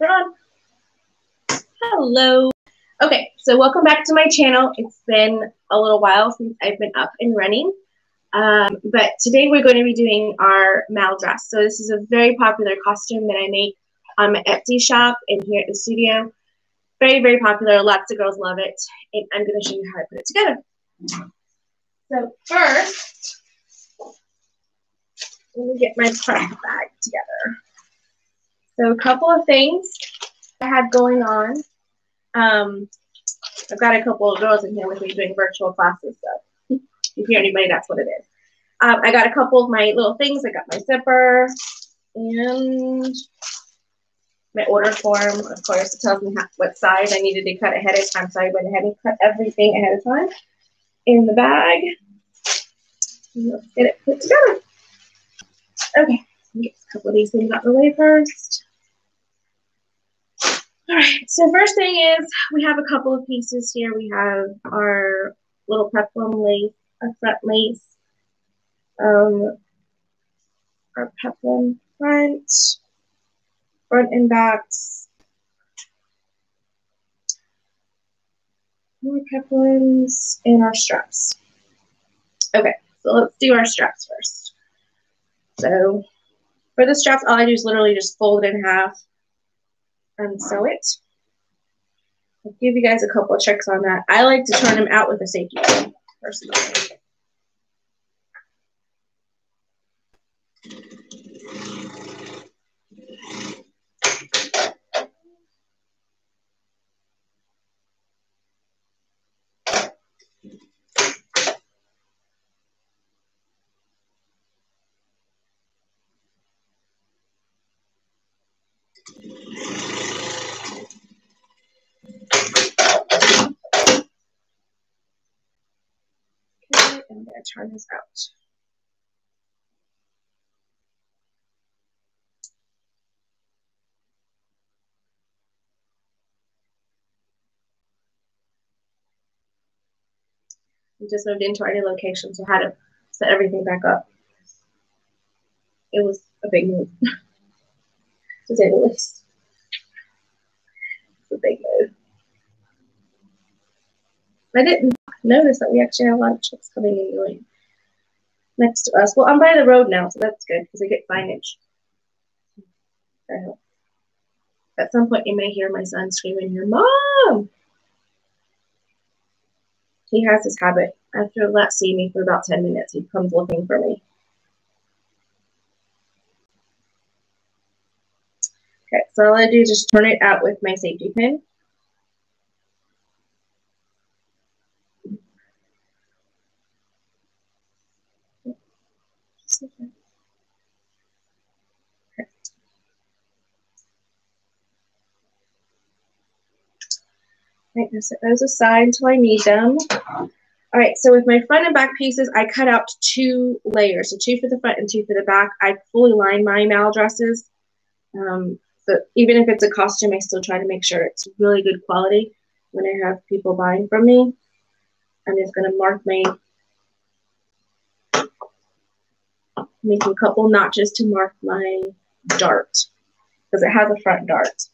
We're on. Hello. Okay, so welcome back to my channel. It's been a little while since I've been up and running, but today we're going to be doing our Mal dress. So this is a very popular costume that I make on my Etsy shop and here at the studio. Very, very popular. Lots of girls love it, and I'm going to show you how I put it together. So first, let me get my prep bag together. So a couple of things I had going on. I've got a couple of girls in here with me doing virtual classes, so if you hear anybody, that's what it is. I got a couple of my little things. I got my zipper and my order form. Of course, it tells me what size I needed to cut ahead of time, so I went ahead and cut everything ahead of time in the bag. Let's get it put together. Okay, get a couple of these things out of the way first. All right, so first thing is we have a couple of pieces here. We have our little peplum lace, our front lace, our peplum front and backs, more peplums, and our straps. Okay, so let's do our straps first. So for the straps, all I do is literally just fold it in half and sew it. I'll give you guys a couple of tricks on that. I like to turn them out with a safety pin, personally. I'm going to turn this out. We just moved into our new location, so I had to set everything back up. It was a big move, to say the least. It's a big move. I didn't notice that we actually have a lot of trucks coming and going next to us. Well, I'm by the road now, so that's good because I get signage. I hope. At some point, you may hear my son screaming, "Your mom!" He has this habit. After not seeing me for about 10 minutes, he comes looking for me. Okay, so all I do is just turn it out with my safety pin. Okay. Right, I'll set those aside until I need them. All right, so with my front and back pieces, I cut out two layers, so two for the front and two for the back. I fully line my Mal dresses. So even if it's a costume, I still try to make sure it's really good quality when I have people buying from me. I'm just gonna mark my, make a couple notches to mark my dart because it has a front dart.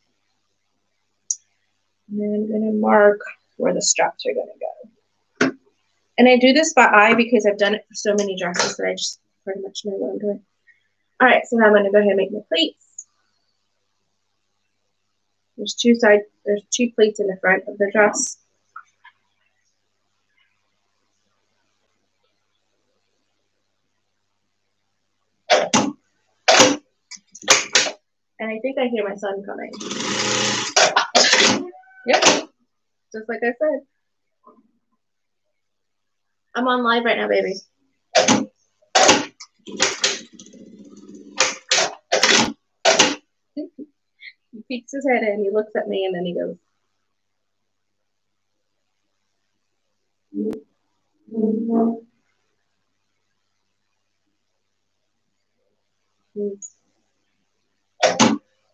And then I'm going to mark where the straps are going to go. And I do this by eye because I've done it for so many dresses that I just pretty much know what I'm doing. All right, so now I'm going to go ahead and make my pleats. There's two sides, there's two pleats in the front of the dress. And I think I hear my son coming. Yep, just like I said. I'm on live right now, baby. He peeks his head in, he looks at me, and then he goes. He's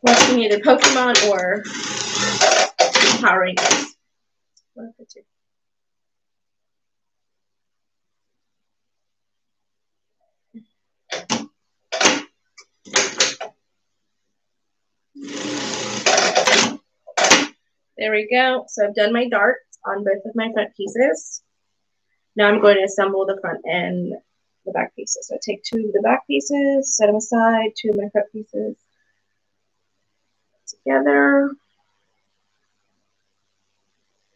watching either Pokemon or Power Rangers. One of the two. There we go. So I've done my darts on both of my front pieces. Now I'm going to assemble the front and the back pieces. So I take two of the back pieces, set them aside, two of my front pieces together.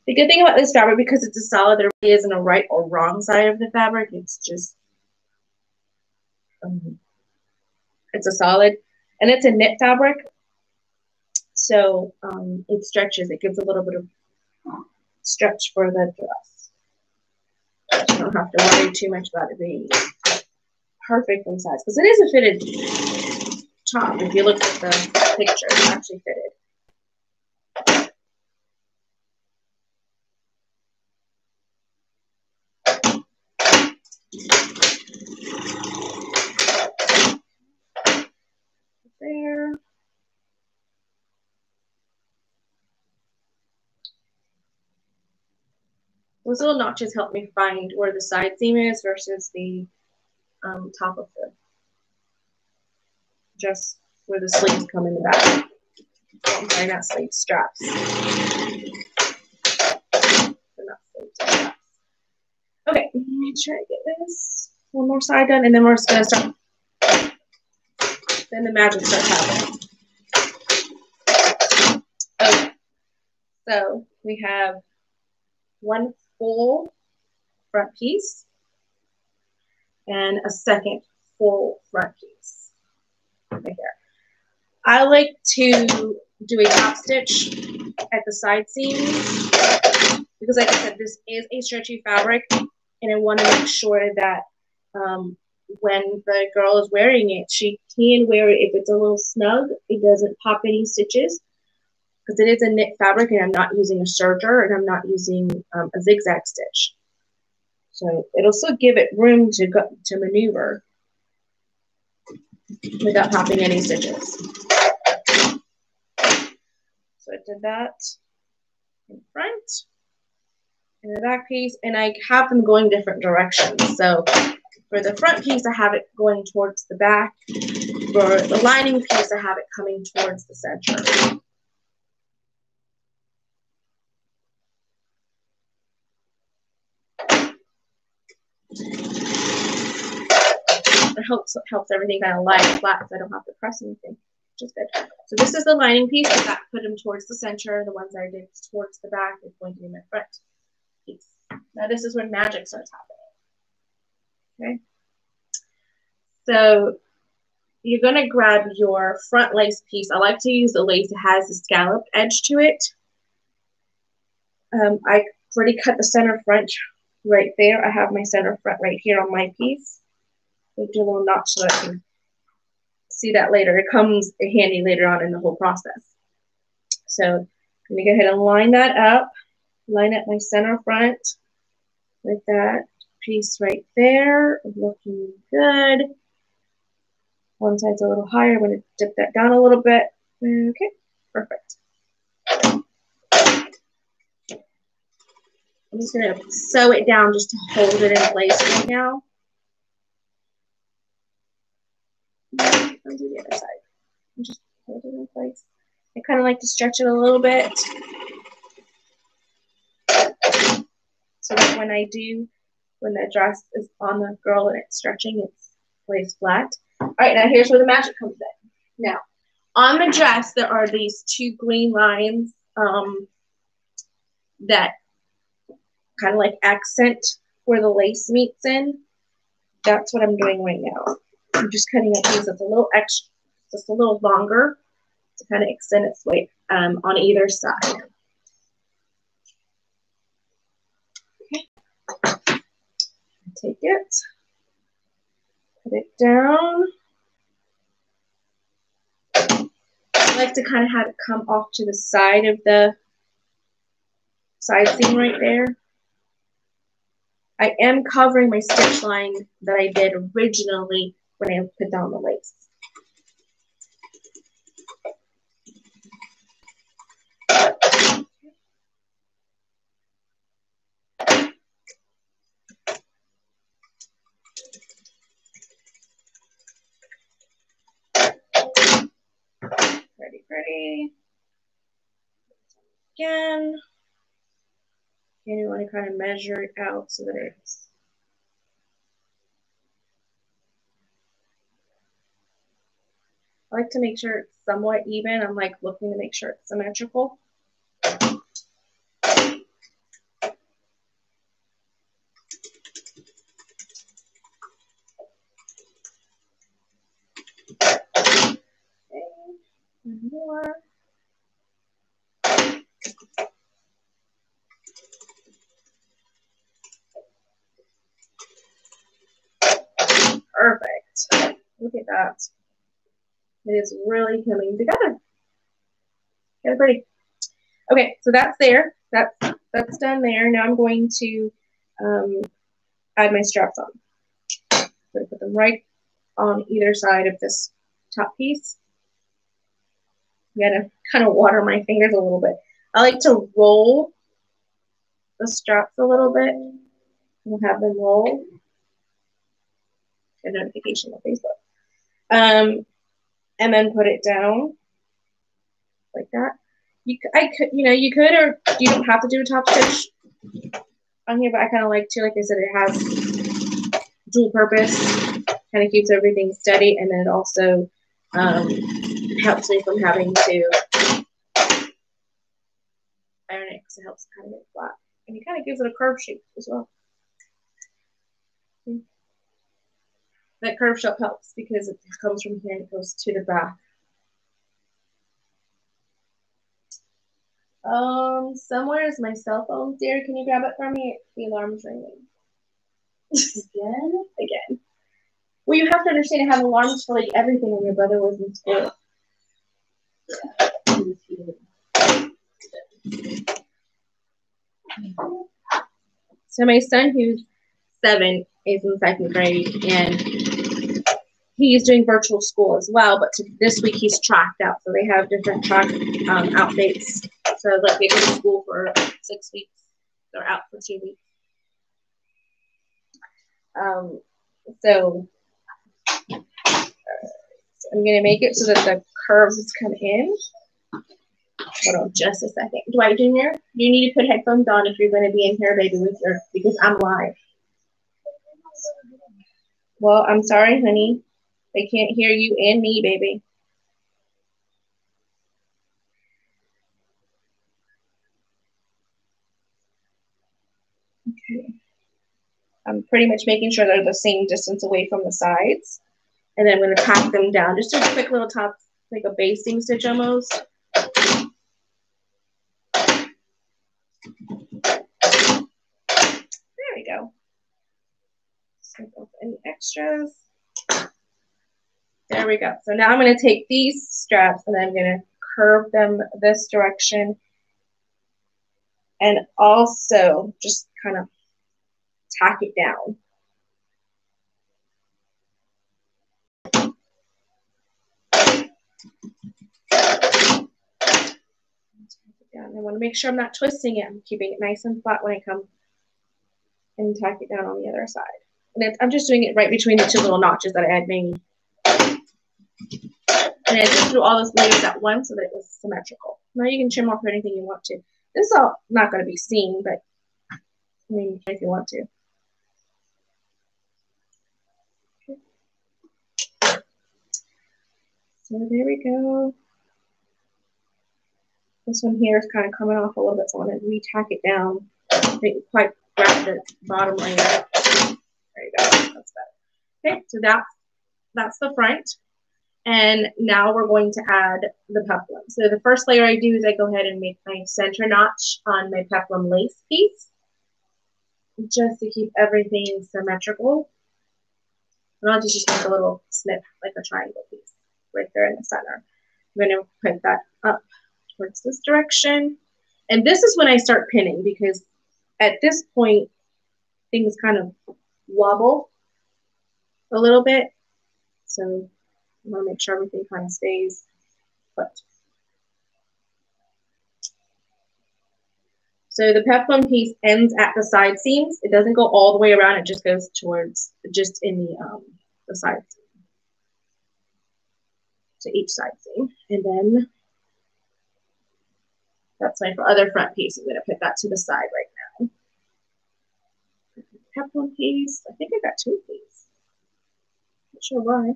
The good thing about this fabric, because it's a solid, there really isn't a right or wrong side of the fabric. It's just, it's a solid, and it's a knit fabric. So it stretches. It gives a little bit of stretch for the dress. You don't have to worry too much about it being perfectly sized, because it is a fitted top. If you look at the picture, it's actually fitted. There. Those little notches help me find where the side seam is versus the top of the dress, where the sleeves come in the back. They're not sleeve straps. Okay, let me try to get this one more side done, and then we're just gonna start. Then the magic starts happening. Okay, so we have one full front piece and a second full front piece right here. I like to do a top stitch at the side seams because, like I said, this is a stretchy fabric, and I want to make sure that when the girl is wearing it, she can wear it. If it's a little snug, it doesn't pop any stitches, because it is a knit fabric and I'm not using a serger and I'm not using a zigzag stitch. So it'll still give it room to go, to maneuver without popping any stitches. So I did that in front and the back piece, and I have them going different directions. So for the front piece, I have it going towards the back. For the lining piece, I have it coming towards the center. It helps everything kind of lie flat, so I don't have to press anything, which is good. So this is the lining piece. I got to put them towards the center. The ones I did towards the back is going to be my front piece. Now this is where magic starts happening. Okay, so you're going to grab your front lace piece. I like to use the lace that has a scalloped edge to it. I already cut the center front right there. I have my center front right here on my piece. I do a little notch so I can see that later. It comes handy later on in the whole process. So I'm going to go ahead and line that up. Line up my center front with that piece right there, looking good. One side's a little higher. I'm going to dip that down a little bit. Okay, perfect. I'm just going to sew it down just to hold it in place right now. I'll do the other side. Just hold it in place. I kind of like to stretch it a little bit so that when I do, when that dress is on the girl and it's stretching, it's laid flat. All right, now here's where the magic comes in. Now, on the dress, there are these two green lines that kind of like accent where the lace meets in. That's what I'm doing right now. I'm just cutting a piece that's a little extra, just a little longer to kind of extend its weight on either side. Take it, put it down. I like to kind of have it come off to the side of the side seam right there. I am covering my stitch line that I did originally when I put down the lace. again. And you want to kind of measure it out so that it's I like to make sure it's somewhat even. I'm like looking to make sure it's symmetrical. More. Perfect. Look at that. It is really coming together. Kind of pretty. Okay, so that's there. That's done there. Now I'm going to add my straps on. I'm going to put them right on either side of this top piece. I'm going to kind of water my fingers a little bit. I like to roll the straps a little bit and have them roll. Get a notification on Facebook. And then put it down like that. You could, or you don't have to do a top stitch on here, but I kind of like to. Like I said, it has dual purpose. Kind of keeps everything steady, and then it also helps me from having to iron it because it helps kind of get flat. And it kind of gives it a curve shape as well. That curve shape helps because it comes from here and it goes to the back. Somewhere is my cell phone. Dear, can you grab it for me? The alarm's ringing. Again? Again. Well, you have to understand I have alarms for like everything when your brother was in school. So my son, who's 7, is in 2nd grade, and he's doing virtual school as well. But this week he's tracked out, so they have different track outfits. So like they go to school for 6 weeks, they're out for 2 weeks. So I'm gonna make it so that the curves come in. Hold on just a second. Dwight Jr., you need to put headphones on if you're going to be in here, baby, with your, because I'm live. Well, I'm sorry, honey. They can't hear you and me, baby. Okay. I'm pretty much making sure they're the same distance away from the sides. And then I'm going to pack them down. Just do a quick little top, like a basting stitch almost. There we go. Snip off any extras. There we go. So now I'm going to take these straps and I'm going to curve them this direction. And also just kind of tack it down. I want to make sure I'm not twisting it. I'm keeping it nice and flat when I come and tack it down on the other side. And I'm just doing it right between the two little notches that I had made. And I just threw all those layers at once so that it was symmetrical. Now you can trim off anything you want to. This is all not going to be seen, but I mean, if you want to. So there we go. This one here is kind of coming off a little bit, so I want to re-tack it down. I didn't quite grab the bottom layer. There you go. That's better. Okay, so that's the front. And now we're going to add the peplum. So the first layer I do is I go ahead and make my center notch on my peplum lace piece, just to keep everything symmetrical. And I'll just make a little snip, like a triangle piece, right there in the center. I'm going to put that up towards this direction. And this is when I start pinning, because at this point things kind of wobble a little bit. So I want to make sure everything kind of stays put. So the peplum piece ends at the side seams. It doesn't go all the way around. It just goes towards, just in the side seam. To each side seam. And then That's my other front piece. I'm going to put that to the side right now. I have one piece. I think I got two of these. Not sure why.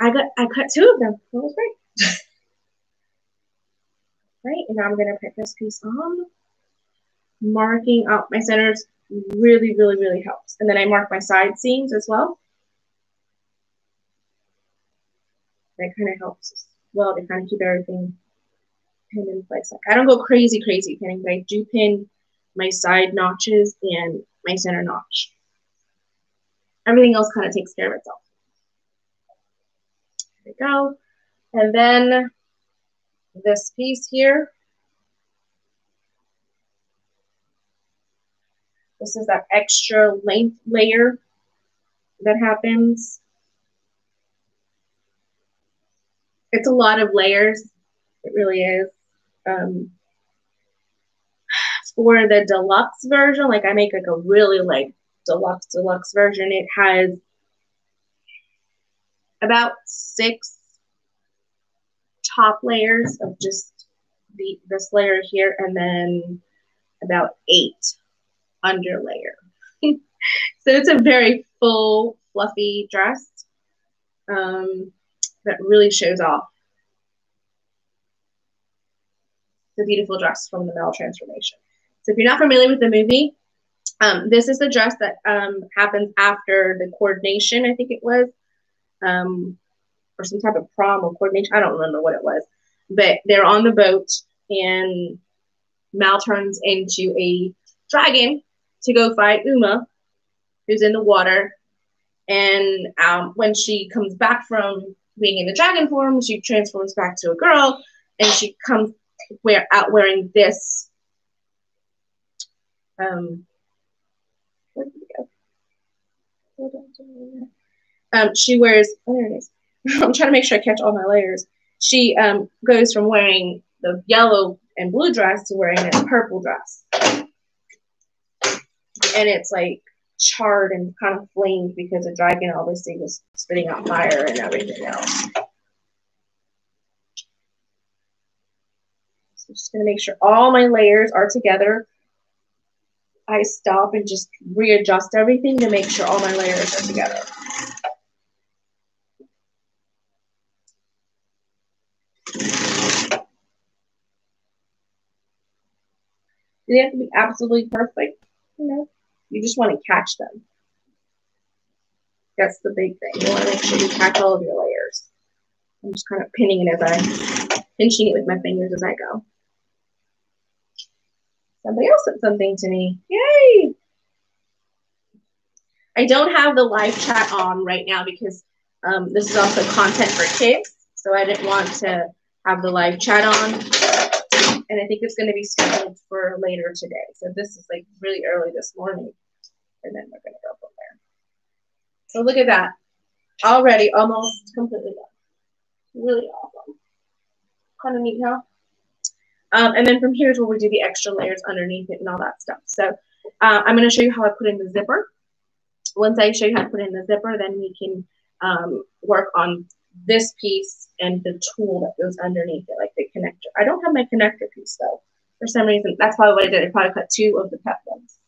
I cut two of them. That was right. Right, and now I'm going to put this piece on. Marking up my centers really, really, really helps. And then I mark my side seams as well. That kind of helps as well to kind of keep everything pinned in place. Like I don't go crazy pinning, but I do pin my side notches and my center notch. Everything else kind of takes care of itself. There we go. And then this piece here. This is that extra length layer that happens. It's a lot of layers. It really is. For the deluxe version, like I make like a really like deluxe version. It has about 6 top layers of just this layer here, and then about 8 under layer. So it's a very full, fluffy dress that really shows off the beautiful dress from the Mal transformation. So if you're not familiar with the movie, this is the dress that happens after the coordination, I think it was, or some type of prom or coordination. I don't remember what it was, but they're on the boat and Mal turns into a dragon to go fight Uma, who's in the water. And when she comes back from being in the dragon form, she transforms back to a girl, and she comes out wearing this. Where did it go? Hold on. She wears. Oh, there it is. I'm trying to make sure I catch all my layers. She goes from wearing the yellow and blue dress to wearing this purple dress. And it's like charred and kind of flamed because the dragon obviously was spitting out fire and everything else. So I'm just going to make sure all my layers are together. I stop and just readjust everything to make sure all my layers are together. They have to be absolutely perfect. You know, you just want to catch them. That's the big thing. You want to make sure you catch all of your layers. I'm just kind of pinning it pinching it with my fingers as I go. Somebody else sent something to me. Yay! I don't have the live chat on right now because this is also content for kids. So I didn't want to have the live chat on. And I think it's going to be scheduled for later today. So this is like really early this morning. And then we're going to go from there. So look at that. Already almost completely done. Really awesome. Kind of neat, huh? And then from here is where we do the extra layers underneath it and all that stuff. So I'm going to show you how I put in the zipper. Once I show you how to put in the zipper, then we can work on this piece and the tool that goes underneath it, like the connector. I don't have my connector piece though. For some reason, that's probably what I did. I probably cut 2 of the pep ones.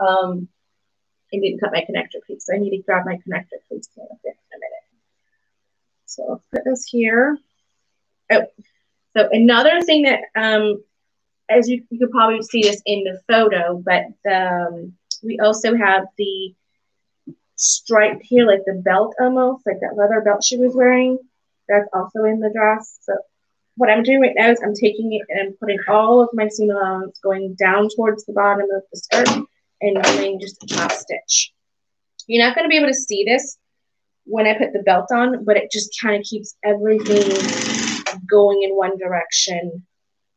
I didn't cut my connector piece. So I need to grab my connector piece in a minute. So I'll put this here. Oh, so another thing that, as you could probably see this in the photo, but we also have the stripe here, like the belt almost, like that leather belt she was wearing. That's also in the dress. So what I'm doing right now is I'm taking it and I'm putting all of my seam allowance going down towards the bottom of the skirt and doing just a top stitch. You're not going to be able to see this when I put the belt on, but it just kind of keeps everything going in one direction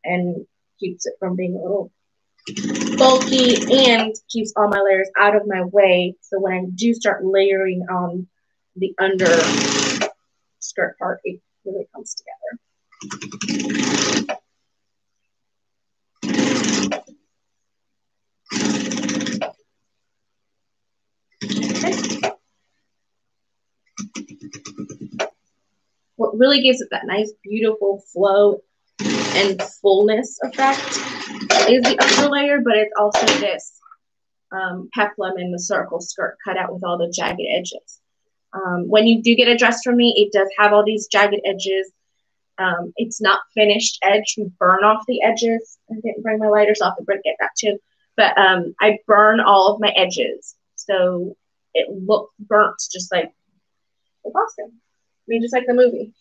and keeps it from being a little bulky and keeps all my layers out of my way. So when I do start layering on the under skirt part, it really comes together. Okay. it really gives it that nice, beautiful flow and fullness effect is the upper layer, but it's also this peplum and the circle skirt cut out with all the jagged edges. When you do get a dress from me, it does have all these jagged edges. It's not finished edge. We burn off the edges. I didn't bring my lighters off the brick at that too. But I burn all of my edges. So it looked burnt, just like Boston. I mean, just like the movie.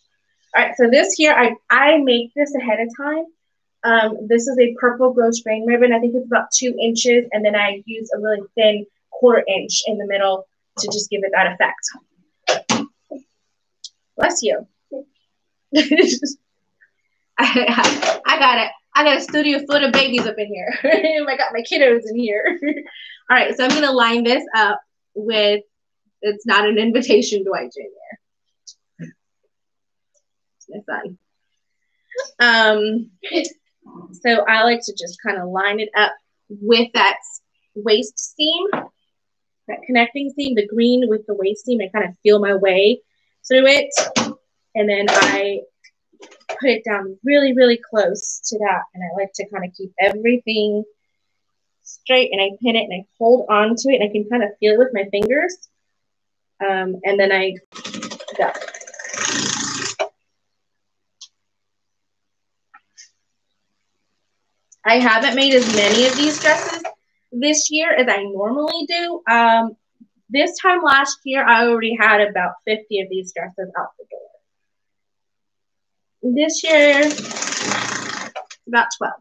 All right, so this here, I make this ahead of time. This is a purple gross grain ribbon. I think it's about 2 inches. And then I use a really thin 1/4 inch in the middle to just give it that effect. Bless you. I got it. I got a studio full of babies up in here. I got my kiddos in here. All right, so I'm going to line this up with, it's not an invitation, Dwight Jr. It's my son. So I like to just kind of line it up with that waist seam, that connecting seam, the green with the waist seam. I kind of feel my way through it. And then I put it down really, really close to that. And I like to kind of keep everything straight, and I pin it and I hold on to it, and I can kind of feel it with my fingers. And then I go. I haven't made as many of these dresses this year as I normally do. This time last year, I already had about 50 of these dresses out the door. This year, about 12.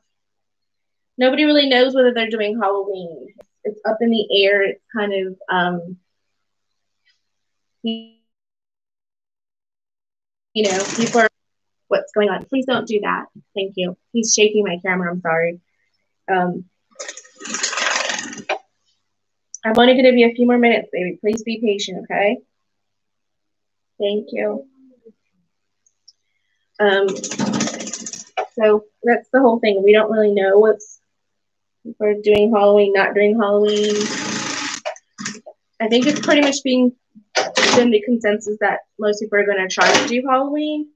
Nobody really knows whether they're doing Halloween. It's up in the air. It's kind of, you know, people are, what's going on? Please don't do that. Thank you. He's shaking my camera. I'm sorry. I'm only going to be a few more minutes, baby. Please be patient, okay? Thank you. So that's the whole thing. We don't really know what's, if we're doing Halloween, not doing Halloween. I think it's pretty much been the consensus that most people are going to try to do Halloween.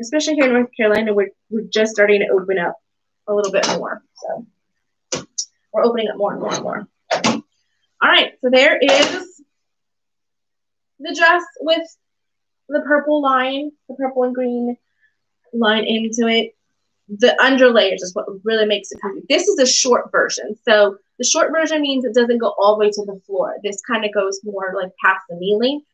Especially here in North Carolina, we're just starting to open up a little bit more. So we're opening up more and more and more. All right, so there is the dress with the purple line, the purple and green line into it. The underlayers is what really makes it perfect. This is a short version. So the short version means it doesn't go all the way to the floor. This kind of goes more like past the knee length.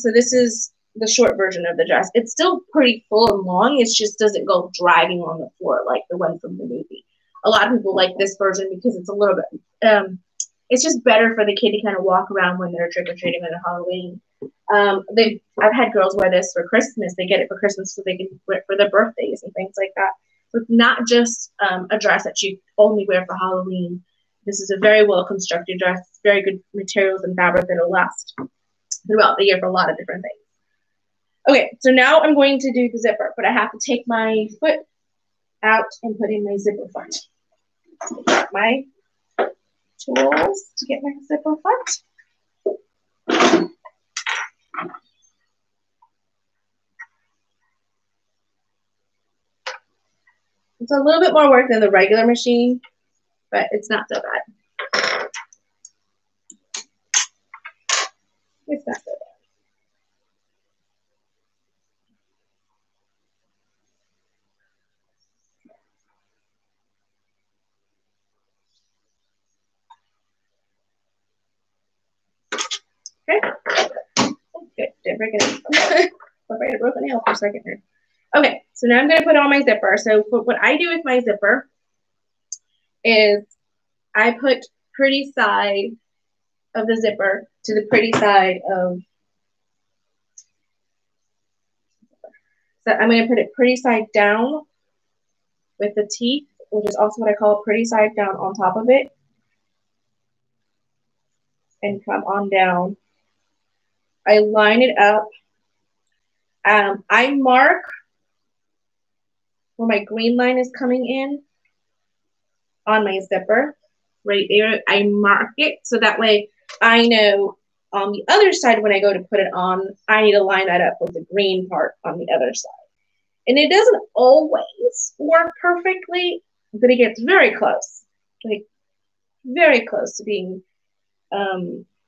So this is the short version of the dress. It's still pretty full and long. It just doesn't go driving on the floor like the one from the movie. A lot of people like this version because it's a little bit, it's just better for the kid to kind of walk around when they're trick-or-treating on Halloween. I've had girls wear this for Christmas. They get it for Christmas so they can wear it for their birthdays and things like that. So it's not just a dress that you only wear for Halloween. This is a very well-constructed dress. It's very good materials and fabric that will last throughout the year for a lot of different things. Okay, so now I'm going to do the zipper, but I have to take my foot out and put in my zipper front. So get my tools to get my zipper front. It's a little bit more work than the regular machine, but it's not so bad. It's not so bad. Okay. Good. Didn't break it. I'm afraid I broke a nail for a second here. Okay, so now I'm going to put on my zipper. So what I do with my zipper is I put pretty side of the zipper to the pretty side of. So I'm going to put it pretty side down with the teeth, which is also what I call pretty side down on top of it. And come on down. I line it up. I mark where my green line is coming in on my zipper right there. I mark it so that way I know On the other side, when I go to put it on, I need to line that up with the green part on the other side. And it doesn't always work perfectly, but it gets very close, like very close to being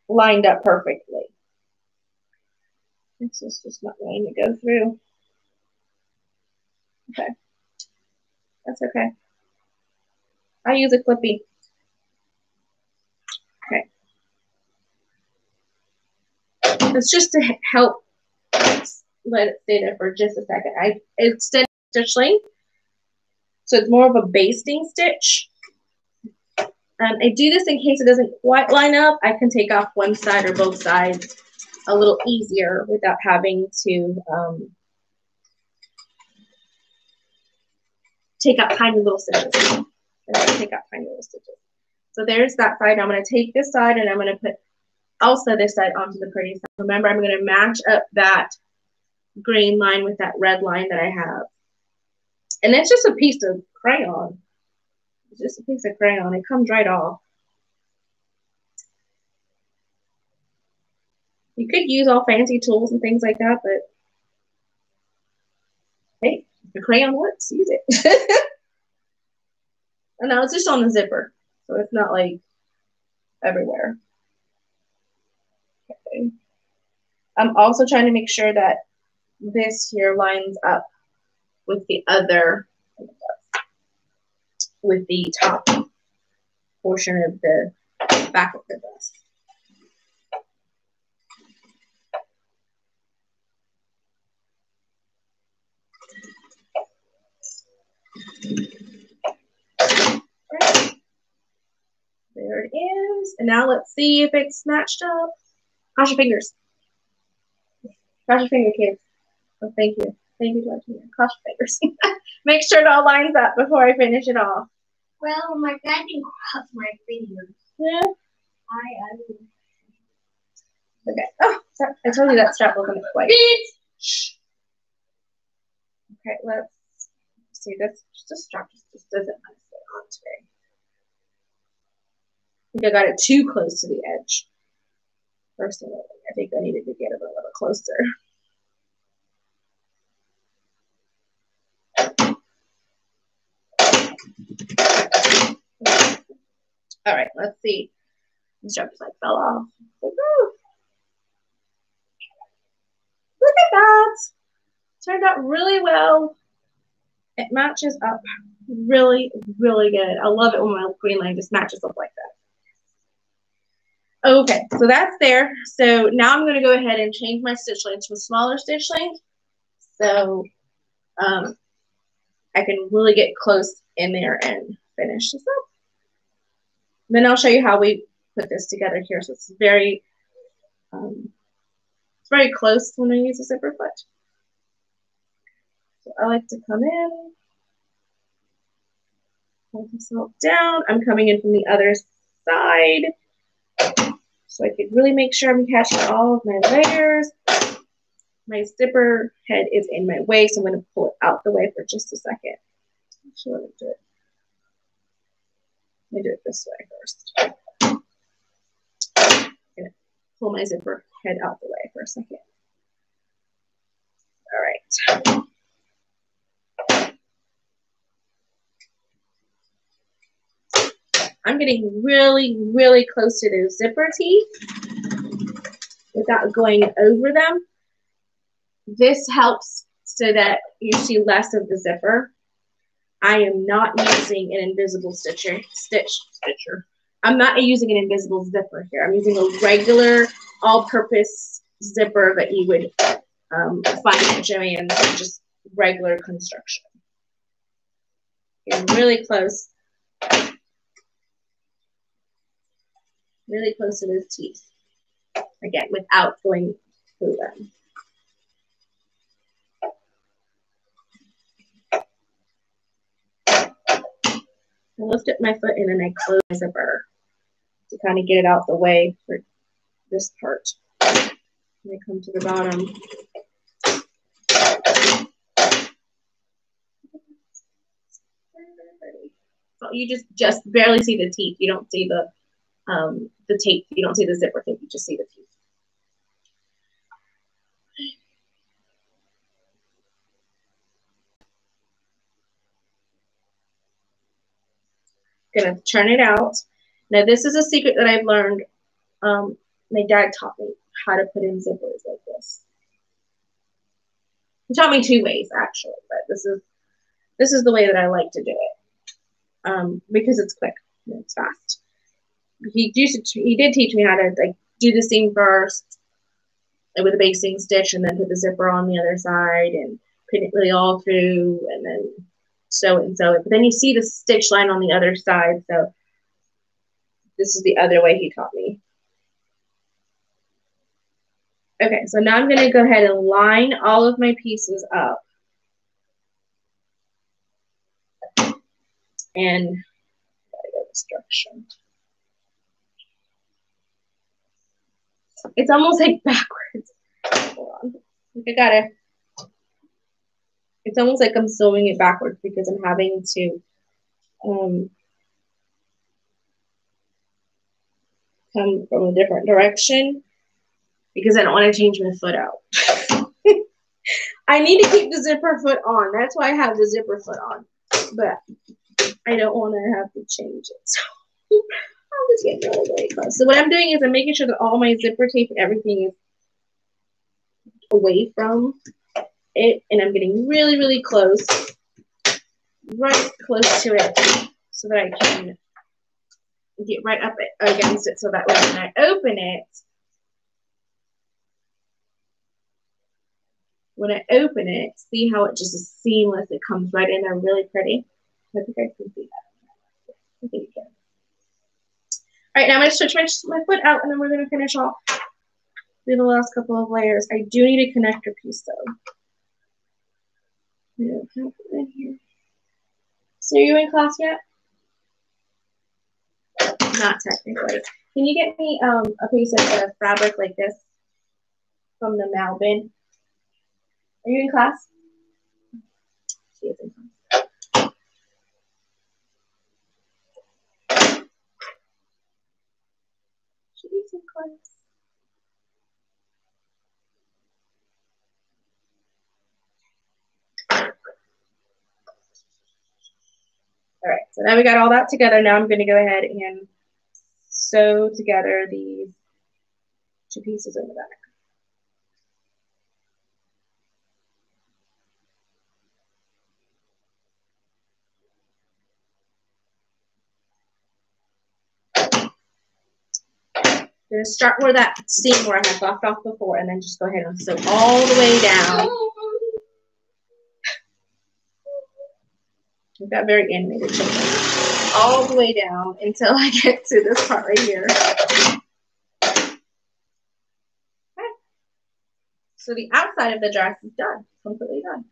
lined up perfectly. This is just not wanting to go through. Okay, that's okay. I use a clippy. Okay, it's just to help. Let it stay there for just a second. I extended the stitch length, so it's more of a basting stitch. I do this in case it doesn't quite line up. I can take off one side or both sides a little easier without having to take out tiny little stitches. So there's that side. I'm going to take this side and I'm going to put also this side onto the pretty side. Remember, I'm going to match up that green line with that red line that I have. And it's just a piece of crayon. It's just a piece of crayon. It comes right off. You could use all fancy tools and things like that, but hey, if the crayon works, use it. And now it's just on the zipper, so it's not like everywhere. Okay. I'm also trying to make sure that this here lines up with the other, with the top portion of the back of the dress. Right. There it is. And now let's see if it's matched up. Cross your fingers. Cross your finger, kids. Oh, thank you. Thank you, Georgina. Cross your fingers. Make sure it all lines up before I finish it off. Well, my dad didn't cross my fingers. Yeah. Okay. Oh, I told you that strap wasn't quite. Okay, let's see. This strap just doesn't fit on today. I think I got it too close to the edge. Personally, I think I needed to get it a little closer. All right, let's see. The strap just like fell off. Woo-hoo. Look at that. Turned out really well. It matches up really, really good. I love it when my green line just matches up like that. Okay, so that's there. So now I'm going to go ahead and change my stitch length to a smaller stitch length. So I can really get close in there and finish this up. Then I'll show you how we put this together here. So it's very close when I use a zipper foot. So I like to come in, hold myself down. I'm coming in from the other side, so I could really make sure I'm catching all of my layers. My zipper head is in my way, so I'm going to pull it out the way for just a second. Actually, let me do it. Let me do it this way first. I'm gonna pull my zipper head out the way for a second. All right. I'm getting really, really close to those zipper teeth without going over them. This helps so that you see less of the zipper. I am not using an invisible stitcher. I'm not using an invisible zipper here. I'm using a regular all-purpose zipper that you would find at Joann's, just regular construction. Getting really close to those teeth. Again, without going through them. I lift up my foot and then I close the zipper to kind of get it out the way for this part. And I come to the bottom. So you just barely see the teeth. You don't see the tape. You don't see the zipper tape. You just see the teeth. Gonna churn it out. Now this is a secret that I've learned. My dad taught me how to put in zippers like this. He taught me two ways actually, but this is the way that I like to do it because it's quick and it's fast. He did teach me how to like do the seam first with a basting stitch and then put the zipper on the other side and pin it really all through and then sew it and sew it. But then you see the stitch line on the other side. So this is the other way he taught me. Okay, so now I'm going to go ahead and line all of my pieces up. And I gotta go this direction. It's almost like backwards. Hold on. It's almost like I'm sewing it backwards because I'm having to come from a different direction because I don't want to change my foot out. I need to keep the zipper foot on. That's why I have the zipper foot on. But I don't want to have to change it. So I'm just getting really close. So what I'm doing is I'm making sure that all my zipper tape and everything is away from it, and I'm getting really, really close, right close to it, so that I can get right up against it, so that way when I open it, see how it just is seamless. It comes right in there really pretty. I think I can see that. I think you can. All right, now I'm going to switch my foot out, and then we're going to finish off the last couple of layers. I do need a connector piece, though. So are you in class yet? Not technically. Can you get me a piece of fabric like this from the Mal bin? Are you in class? She is in class. She is in class. All right, so now we got all that together. Now I'm going to go ahead and sew together these two pieces in the back. I'm going to start where that seam where I had left off before, and then just go ahead and sew all the way down. We've got very animated children. All the way down until I get to this part right here. Okay. So the outside of the dress is done, completely done.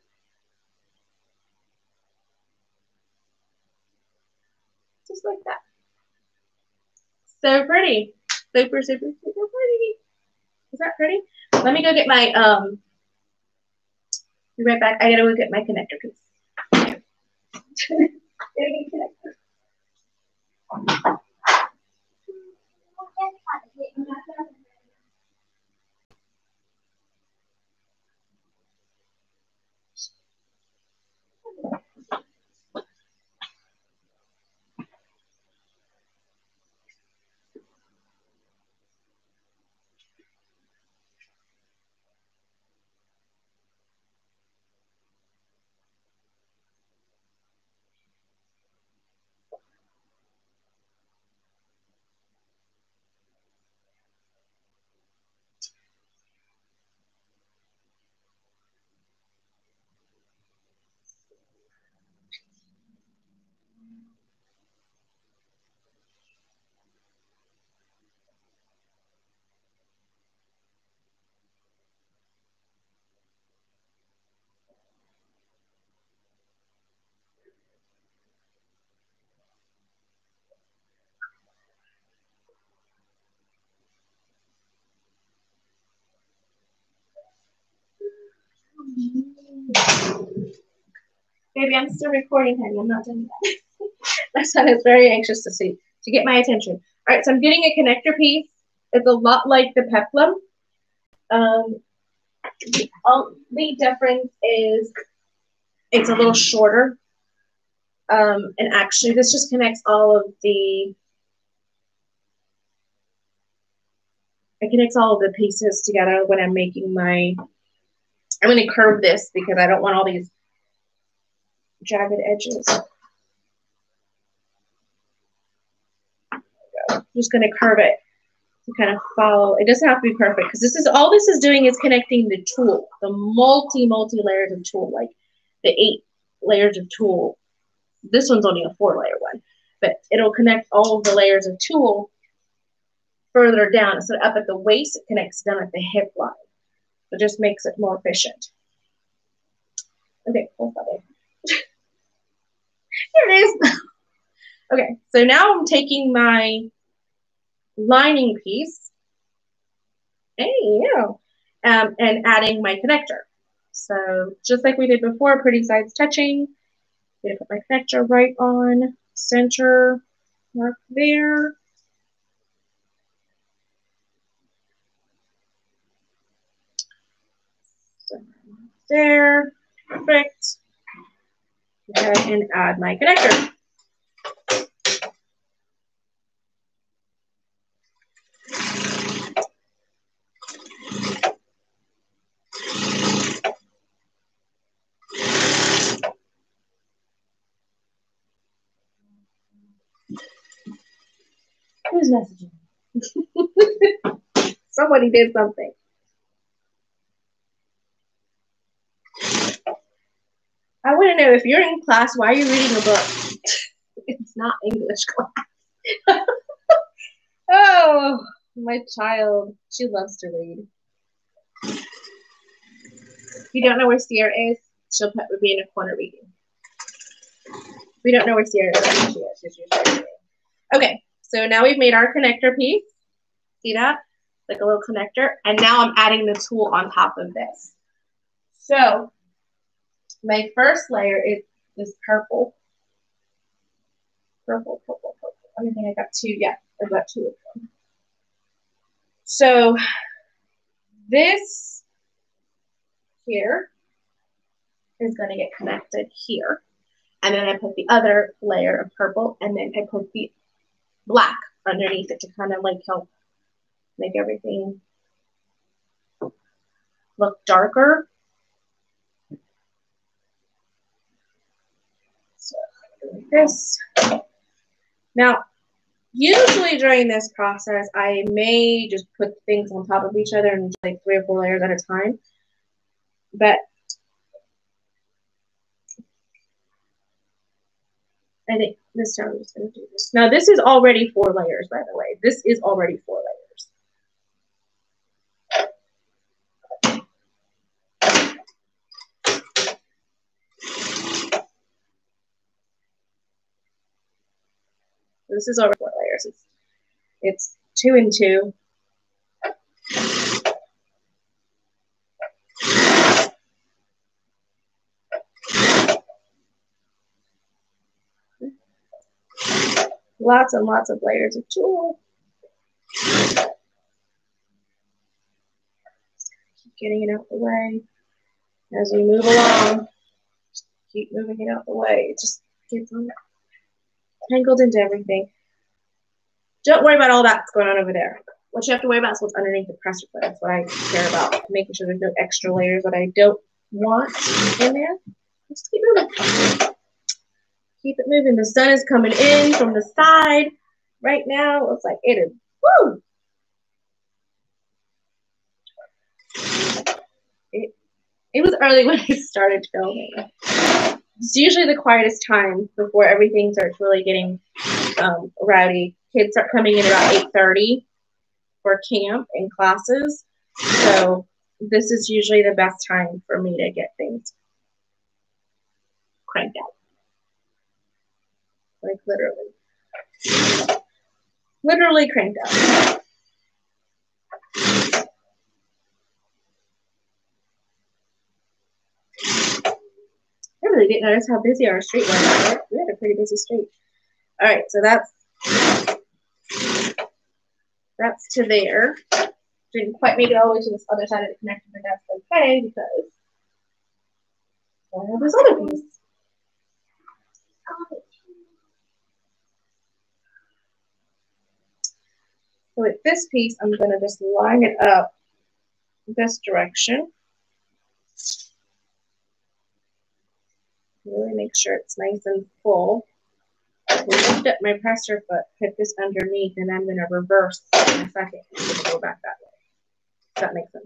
Just like that. So pretty. Super, super, super pretty. Is that pretty? Let me go get my, be right back. I gotta go get my connector piece. Baby, I'm still recording, honey. I'm not done yet. My son is very anxious to get my attention. All right, so I'm getting a connector piece. It's a lot like the peplum. The only difference is it's a little shorter And actually this just connects all of the, it connects all of the pieces together when I'm making my, I'm going to curve this because I don't want all these jagged edges. I'm just going to curve it to kind of follow. It doesn't have to be perfect because this is all this is doing is connecting the tulle, the multi layers of tulle, like the 8 layers of tulle. This one's only a 4-layer one, but it'll connect all of the layers of tulle further down. So up at the waist, it connects down at the hip line. It just makes it more efficient. Okay, hold on. Here it is. Okay, so now I'm taking my lining piece, and adding my connector. So just like we did before, pretty sides touching. I'm gonna put my connector right on center, mark there. There, perfect. Go ahead and add my connector. Who's messaging? Somebody did something. I want to know if you're in class, why are you reading a book? It's not English class. Oh, my child. She loves to read. If you don't know where Sierra is, she'll probably be in a corner reading. If we don't know where Sierra is, she is. She's usually reading. Okay, so now we've made our connector piece. See that? Like a little connector. And now I'm adding the tulle on top of this. So my first layer is this purple. Purple. I mean, I got two. Yeah, I got two of them. So this here is going to get connected here. And then I put the other layer of purple, and then I put the black underneath it to kind of like help make everything look darker. Like this. Now, usually during this process, I may just put things on top of each other and like 3 or 4 layers at a time. But I think this time I'm just going to do this. Now, this is already 4 layers, by the way. This is already 4 layers. This is over 4 layers. It's 2 and 2. Lots and lots of layers of tulle. Keep getting it out the way as we move along. Just keep moving it out the way. It just gets on tangled into everything. Don't worry about all that's going on over there. What you have to worry about is what's underneath the presser plate. That's what I care about. Making sure there's no extra layers that I don't want in there. Just keep moving. Keep it moving. The sun is coming in from the side. Right now, it looks like it is. Woo! It was early when I started filming. It's usually the quietest time before everything starts really getting rowdy. Kids start coming in about 8:30 for camp and classes. So this is usually the best time for me to get things cranked out. Like literally. Literally cranked out. I really didn't notice how busy our street was. We had a pretty busy street. All right, so that's to there. Didn't quite make it all the way to this other side of the connection, but that's okay because I have this other piece. So with this piece, I'm going to just line it up this direction. Really make sure it's nice and full. Lift up my presser foot, put this underneath, and I'm going to reverse in a second and go back that way. If that makes sense.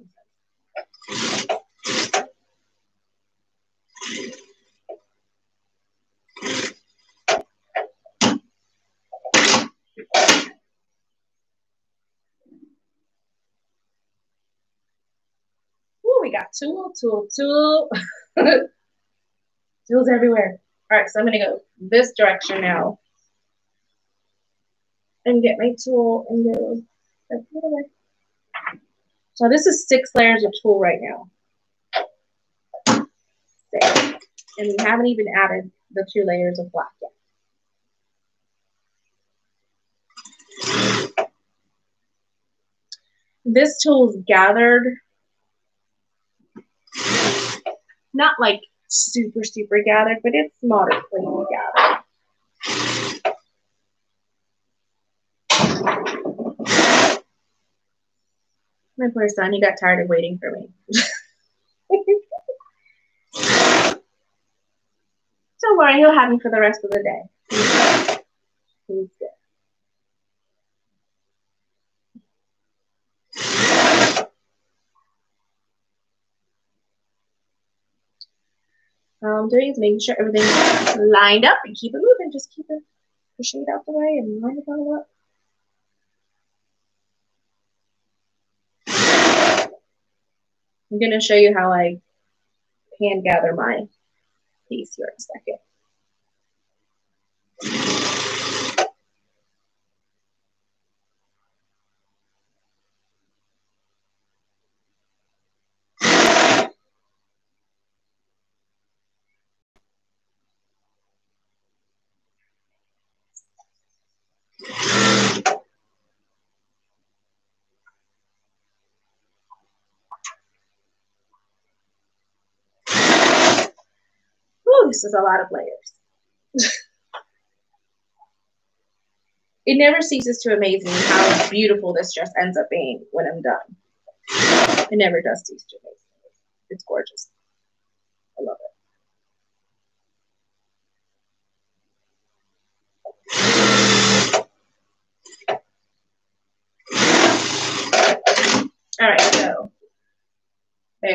Ooh, we got tool. Tools everywhere. All right, so I'm going to go this direction now and get my tool and go that way. So this is 6 layers of tool right now. 6. And we haven't even added the 2 layers of black yet. This tool's gathered, not like super, super gathered, but it's moderately gathered. My poor son, he got tired of waiting for me. Don't worry, he'll have me for the rest of the day. He's good. All I'm doing is making sure everything's lined up and keep it moving. Just keep it, pushing it out the way and line it all up. I'm going to show you how I hand gather my piece here in a second. This is a lot of layers. It never ceases to amaze me how beautiful this dress ends up being when I'm done. It never does cease to amaze me. It's gorgeous. I love it. All right, so man,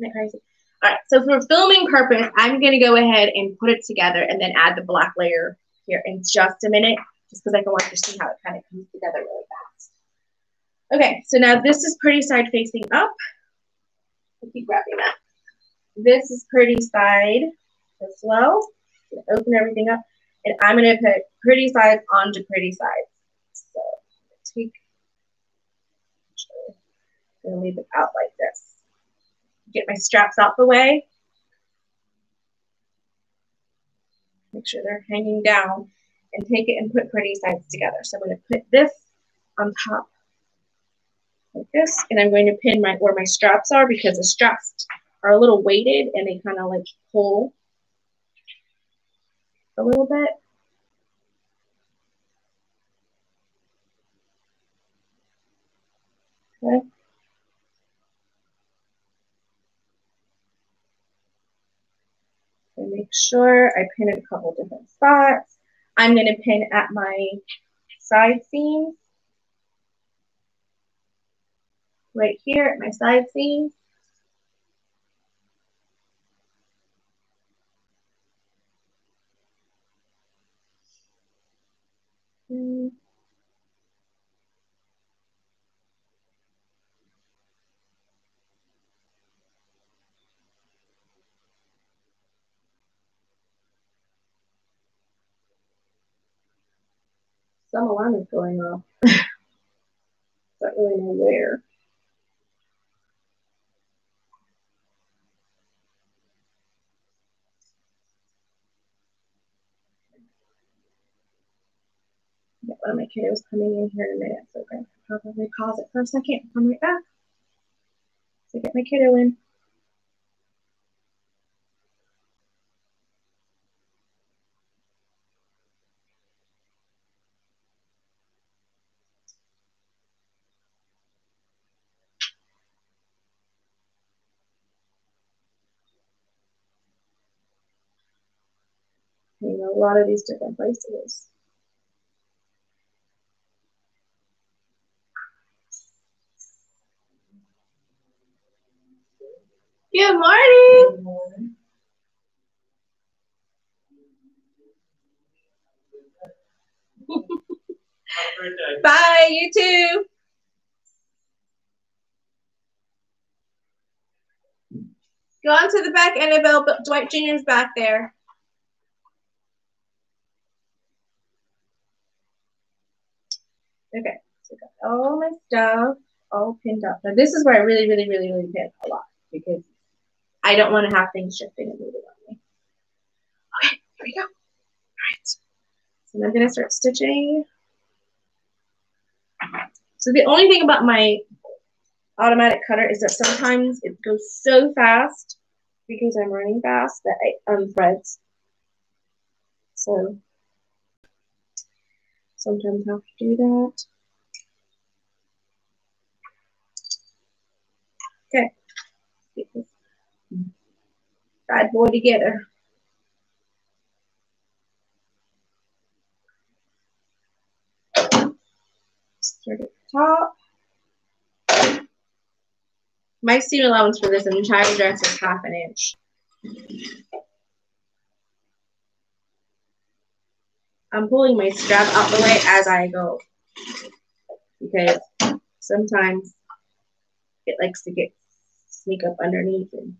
isn't it crazy? All right, so for filming purpose, I'm going to go ahead and put it together and then add the black layer here in just a minute, just because I want you to see how it kind of comes together really fast. Okay, so now this is pretty side facing up. I'll keep wrapping that. This is pretty side as well. I'm gonna open everything up, and I'm going to put pretty sides onto pretty sides. So let's tweak. I'm going to leave it out like this. Get my straps out the way. Make sure they're hanging down and take it and put pretty sides together. So I'm going to put this on top like this, and I'm going to pin my where my straps are because the straps are a little weighted and they kind of like pull a little bit. Okay. Make sure I pin it a couple different spots. I'm going to pin at my side seams. Right here at my side seams. Some alarm is going off. Don't really know where. Yeah, one of my kiddos coming in here in a minute, so I'm gonna probably pause it for a second and come right back to get my kiddo in. in a lot of these different places. Good morning. Good morning. Bye, you too. Go on to the back, Annabelle, but Dwight Jr.'s back there. Okay, so I got all my stuff all pinned up. Now this is where I really pin a lot because I don't want to have things shifting and moving on me. Okay, here we go. All right. So I'm gonna start stitching. So the only thing about my automatic cutter is that sometimes it goes so fast because I'm running fast that it unthreads. So sometimes I have to do that. Okay, get this bad boy together. Start at the top. My seam allowance for this entire dress is 1/2 inch. I'm pulling my strap out the way as I go because sometimes it likes to sneak up underneath and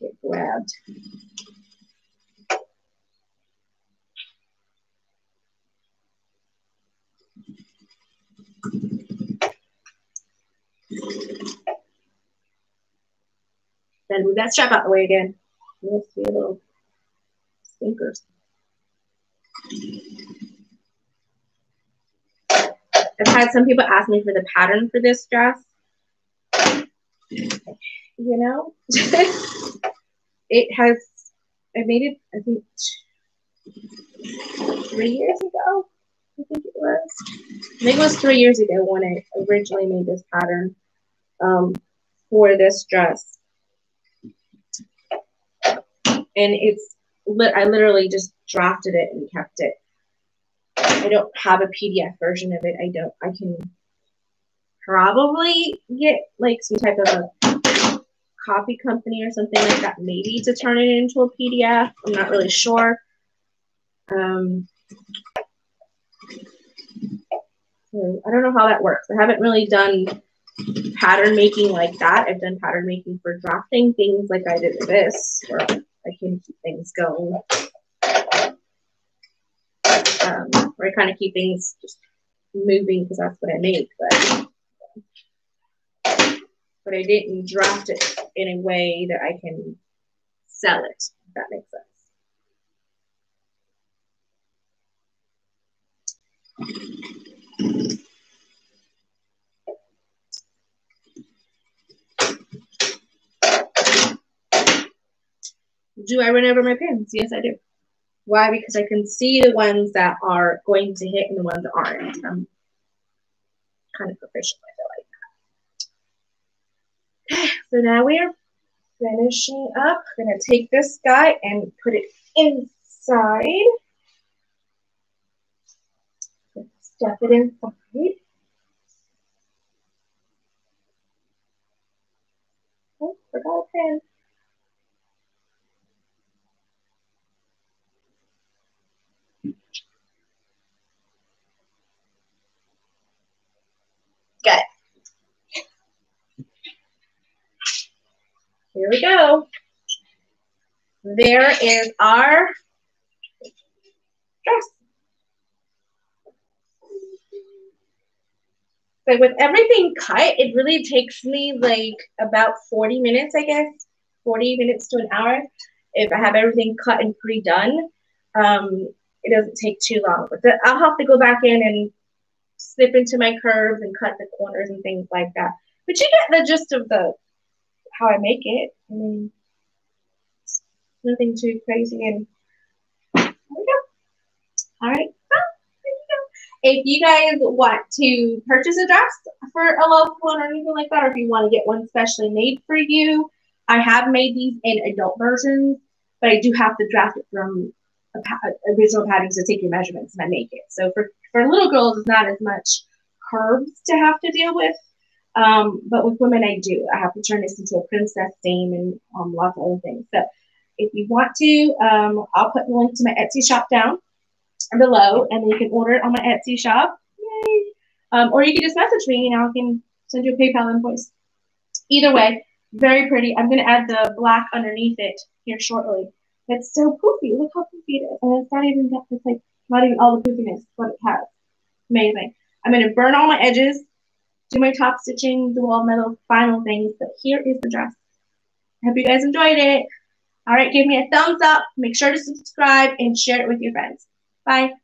get grabbed. Then move that strap out the way again. Let's see a little stinkers. I've had some people ask me for the pattern for this dress. You know, it has, I made it, I think 3 years ago. I think it was. I think it was 3 years ago when I originally made this pattern for this dress. And it's I literally just drafted it and kept it. I don't have a PDF version of it. I can probably get like some type of a copy company or something like that, maybe to turn it into a PDF. I'm not really sure. So I don't know how that works. I haven't really done pattern making like that. I've done pattern making for drafting things like I did with this, or I can keep things going. Or I kind of keep things just moving because that's what I make. But I didn't draft it in a way that I can sell it, if that makes sense. Do I run over my pins? Yes, I do. Why? Because I can see the ones that are going to hit and the ones that aren't. I'm kind of proficient with it like that. So now we are finishing up. I'm going to take this guy and put it inside. Stuff it inside. Oh, forgot a pin. Got it. Here we go. There is our dress. So with everything cut, it really takes me like about 40 minutes, I guess, 40 minutes to an hour. If I have everything cut and pre-done, it doesn't take too long. But I'll have to go back in and snip into my curves and cut the corners and things like that. But you get the gist of how I make it. I mean, it's nothing too crazy. And there we go. All right. Oh, there you go. If you guys want to purchase a dress for a loved one or anything like that, or if you want to get one specially made for you, I have made these in adult versions, but I do have to draft it from original patterns to take your measurements and then make it. So for little girls, it's not as much curves to have to deal with. But with women, I do. I have to turn this into a princess theme and lots of other things. So if you want to, I'll put the link to my Etsy shop down below, and then you can order it on my Etsy shop. Yay. Or you can just message me, and I can send you a PayPal invoice. Either way, very pretty. I'm going to add the black underneath it here shortly. It's so poofy. Look how poofy it is. And it's not even, it's like not even all the poofiness, but it has. Amazing. I'm going to burn all my edges, do my top stitching, do all my little final things. But here is the dress. I hope you guys enjoyed it. All right, give me a thumbs up. Make sure to subscribe and share it with your friends. Bye.